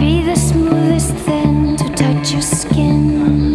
be the smoothest thing to touch your skin.